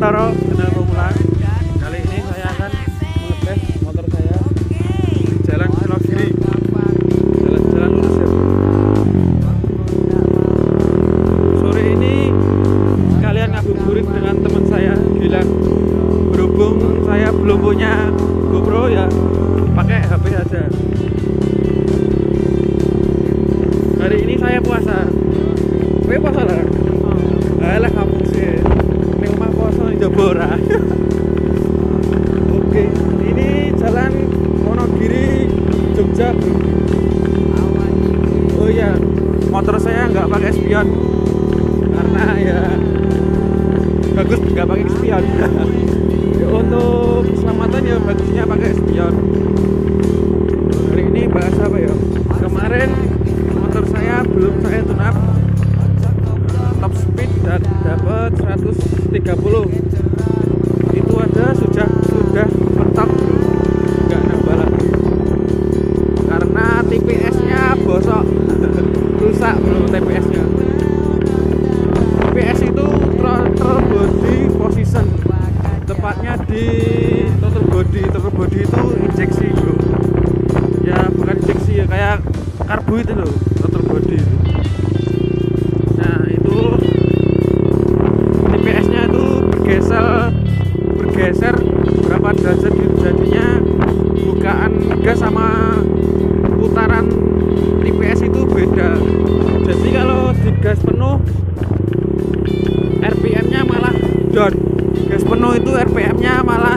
Piantoro Motovlog. Kali ini saya akan mengetes motor saya di jalan Monogiri, jalan lurus ya. Sore ini kalian ngabuburit dengan teman saya, bilang berhubung saya belum punya GoPro ya pakai HP aja. Hari ini saya puasa. Kowe puasa lah. Alah kampung sih. Ning omah poso njaba ora. Oke, ini jalan Monogiri Jogja, Bro. Oh iya, motor saya nggak pakai spion. Karena ya bagus nggak pakai spion. Untuk keselamatan ya bagusnya pakai spion. Hari ini bahas apa ya? Kemarin motor saya belum saya tune up top speed dan dapat 130. Itu aja sudah mentok, nggak nambah lagi karena TPS-nya bosok, rusak belum TPS-nya. TPS itu throttle body position, tepatnya di throttle body. Throttle body itu injeksi, Bro. Ya bukan injeksi ya, kayak karbu itu loh, throttle body itu. Nah itu TPS-nya itu bergeser berapa derajat gitu, jadinya bukaan gas sama putaran TPS itu beda. Jadi kalau di gas penuh RPM-nya malah down, gas penuh itu RPM-nya malah